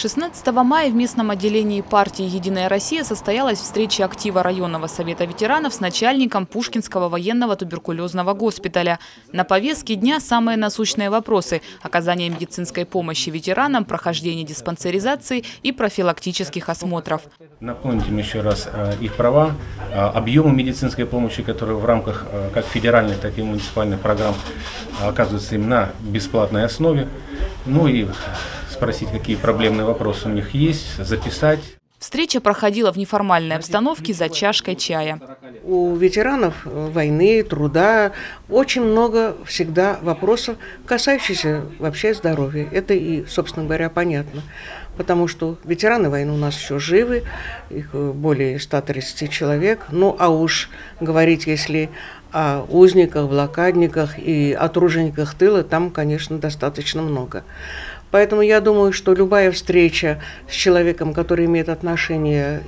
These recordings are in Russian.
16 мая в местном отделении партии «Единая Россия» состоялась встреча актива районного совета ветеранов с начальником Пушкинского военного туберкулезного госпиталя. На повестке дня самые насущные вопросы – оказание медицинской помощи ветеранам, прохождение диспансеризации и профилактических осмотров. Напомним еще раз их права, объемы медицинской помощи, которые в рамках как федеральных, так и муниципальных программ оказываются им на бесплатной основе. Ну и спросить, какие проблемные вопросы у них есть, записать. Встреча проходила в неформальной обстановке за чашкой чая. У ветеранов войны, труда очень много всегда вопросов, касающихся вообще здоровья. Это и, собственно говоря, понятно. Потому что ветераны войны у нас еще живы, их более 130 человек. Ну а уж говорить, если о узниках, блокадниках и о тружениках тыла, там, конечно, достаточно много. Поэтому я думаю, что любая встреча с человеком, который имеет отношение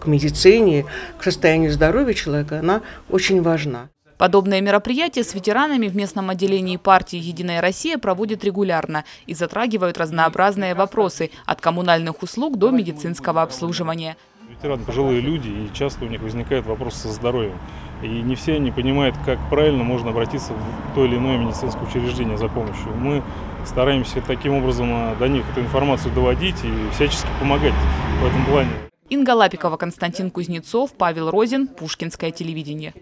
к медицине, к состоянию здоровья человека, она очень важна. Подобные мероприятия с ветеранами в местном отделении партии «Единая Россия» проводят регулярно и затрагивают разнообразные вопросы от коммунальных услуг до медицинского обслуживания. Ветераны – пожилые люди, и часто у них возникают вопросы со здоровьем. И не все они понимают, как правильно можно обратиться в то или иное медицинское учреждение за помощью. Мы стараемся таким образом до них эту информацию доводить и всячески помогать в этом плане. Инга Лапикова, Константин Кузнецов, Павел Розин, Пушкинское телевидение.